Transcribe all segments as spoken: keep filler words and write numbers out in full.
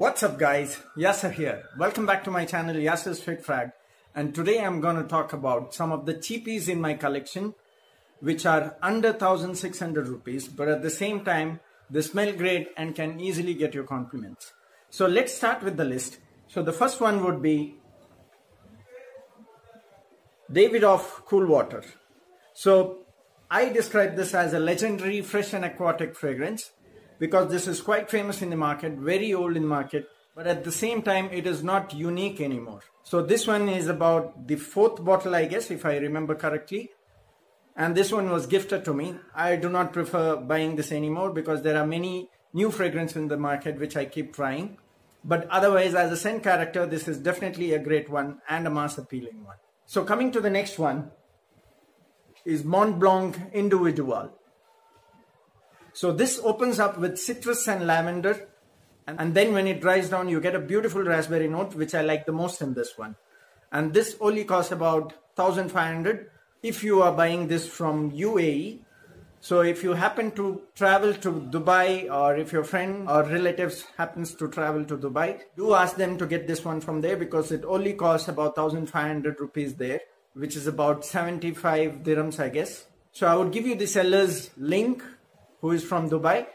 What's up guys, Yasser here. Welcome back to my channel Yasser's Fit Frag, and today I'm going to talk about some of the cheapies in my collection which are under one thousand six hundred rupees, but at the same time they smell great and can easily get your compliments. So let's start with the list. So the first one would be Davidoff Cool Water. So I describe this as a legendary fresh and aquatic fragrance because this is quite famous in the market, very old in the market, but at the same time it is not unique anymore. So this one is about the fourth bottle, I guess, if I remember correctly. And this one was gifted to me. I do not prefer buying this anymore because there are many new fragrances in the market which I keep trying. But otherwise, as a scent character, this is definitely a great one and a mass appealing one. So coming to the next one is Mont Blanc Individuel. So this opens up with citrus and lavender, and then when it dries down you get a beautiful raspberry note, which I like the most in this one. And this only costs about fifteen hundred if you are buying this from U A E. So if you happen to travel to Dubai, or if your friend or relatives happens to travel to Dubai, do ask them to get this one from there because it only costs about fifteen hundred rupees there, which is about seventy-five dirhams, I guess. So I would give you the seller's link, who is from Dubai.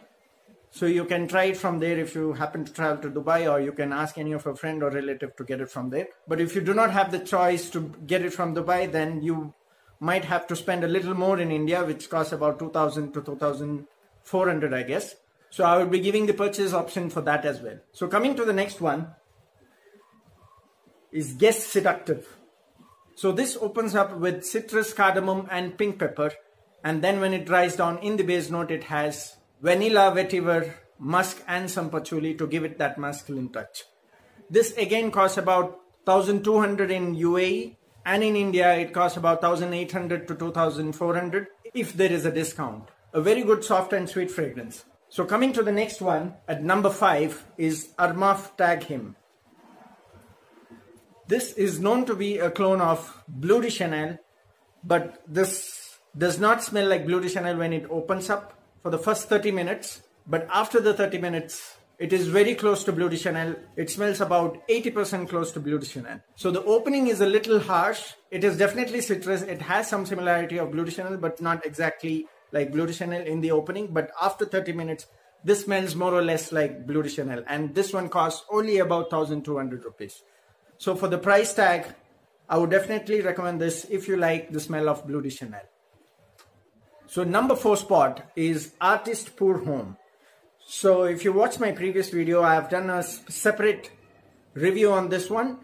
So you can try it from there if you happen to travel to Dubai, or you can ask any of your friend or relative to get it from there. But if you do not have the choice to get it from Dubai, then you might have to spend a little more in India, which costs about two thousand to two thousand four hundred, I guess. So I will be giving the purchase option for that as well. So coming to the next one is Guess Seductive. So this opens up with citrus, cardamom and pink pepper. And then when it dries down in the base note, it has vanilla, vetiver, musk and some patchouli to give it that masculine touch. This again costs about one thousand two hundred in U A E. And in India, it costs about one thousand eight hundred to two thousand four hundred if there is a discount. A very good soft and sweet fragrance. So coming to the next one, at number five is Armaf Tag Him. This is known to be a clone of Bleu de Chanel, but this does not smell like Bleu de Chanel when it opens up for the first thirty minutes. But after the thirty minutes, it is very close to Bleu de Chanel. It smells about eighty percent close to Bleu de Chanel. So the opening is a little harsh. It is definitely citrus. It has some similarity of Bleu de Chanel, but not exactly like Bleu de Chanel in the opening. But after thirty minutes, this smells more or less like Bleu de Chanel. And this one costs only about one thousand two hundred rupees. So for the price tag, I would definitely recommend this if you like the smell of Bleu de Chanel. So number four spot is Artist Pour Homme. So if you watch my previous video, I have done a separate review on this one.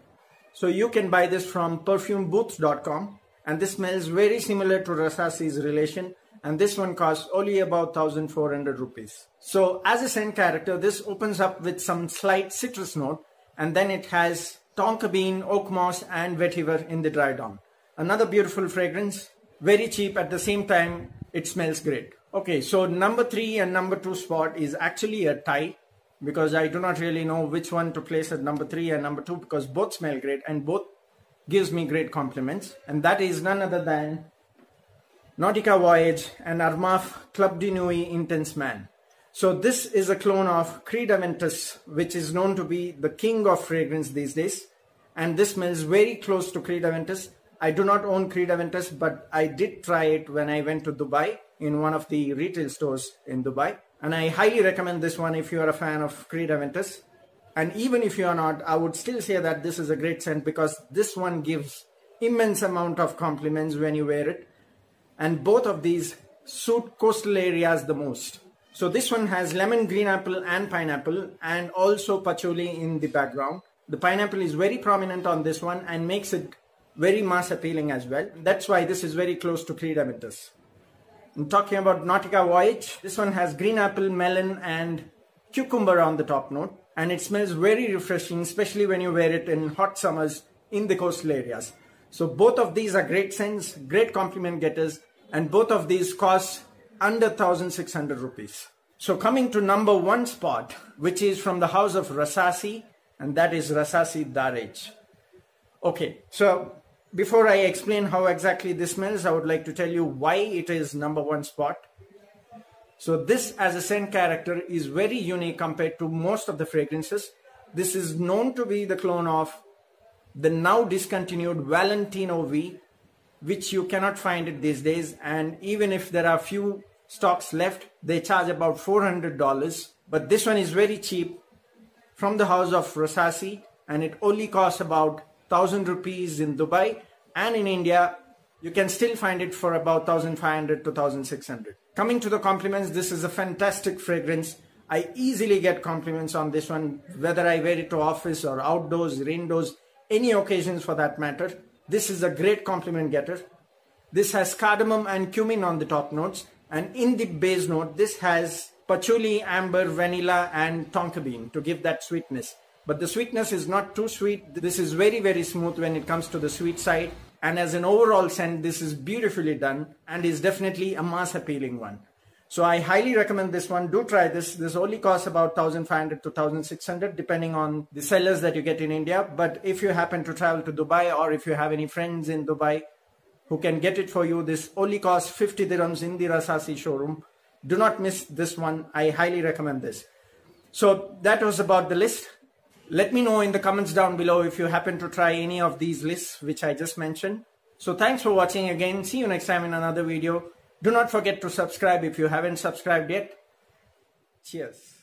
So you can buy this from perfume booths dot com, and this smells very similar to Rasasi's relation, and this one costs only about one thousand four hundred rupees. So as a scent character, this opens up with some slight citrus note, and then it has tonka bean, oak moss and vetiver in the dry down. Another beautiful fragrance, very cheap, at the same time it smells great. Okay, so number three and number two spot is actually a tie because I do not really know which one to place at number three and number two because both smell great and both gives me great compliments. And that is none other than Nautica Voyage and Armaf Club de Nuit Intense Man. So this is a clone of Creed Aventus, which is known to be the king of fragrance these days. And this smells very close to Creed Aventus. I do not own Creed Aventus, but I did try it when I went to Dubai in one of the retail stores in Dubai. And I highly recommend this one if you are a fan of Creed Aventus. And even if you are not, I would still say that this is a great scent because this one gives immense amount of compliments when you wear it. And both of these suit coastal areas the most. So this one has lemon, green apple and pineapple, and also patchouli in the background. The pineapple is very prominent on this one and makes it very mass appealing as well. That's why this is very close to Creed Aventus. I'm talking about Nautica Voyage. This one has green apple, melon and cucumber on the top note, and it smells very refreshing, especially when you wear it in hot summers in the coastal areas. So both of these are great scents, great compliment getters, and both of these cost under one thousand six hundred rupees. So coming to number one spot, which is from the house of Rasasi, and that is Rasasi Dareej. Okay, so before I explain how exactly this smells, I would like to tell you why it is number one spot. So this as a scent character is very unique compared to most of the fragrances This is known to be the clone of the now discontinued Valentino V, which you cannot find it these days, and even if there are few stocks left, they charge about four hundred dollars. But this one is very cheap from the house of Rasasi, and it only costs about one thousand rupees in Dubai, and in India you can still find it for about fifteen hundred to sixteen hundred. Coming to the compliments, this is a fantastic fragrance. I easily get compliments on this one, whether I wear it to office or outdoors, indoors, any occasions for that matter. This is a great compliment getter. This has cardamom and cumin on the top notes, and in the base note this has patchouli, amber, vanilla and tonka bean to give that sweetness. But the sweetness is not too sweet. This is very very smooth when it comes to the sweet side, and as an overall scent this is beautifully done and is definitely a mass appealing one. So I highly recommend this one. Do try this. This only costs about fifteen hundred to sixteen hundred depending on the sellers that you get in India. But if you happen to travel to Dubai, or if you have any friends in Dubai who can get it for you, this only costs fifty dirhams in the Rasasi showroom. Do not miss this one. I highly recommend this. So that was about the list. Let me know in the comments down below if you happen to try any of these lists which I just mentioned. So thanks for watching again. See you next time in another video. Do not forget to subscribe if you haven't subscribed yet. Cheers.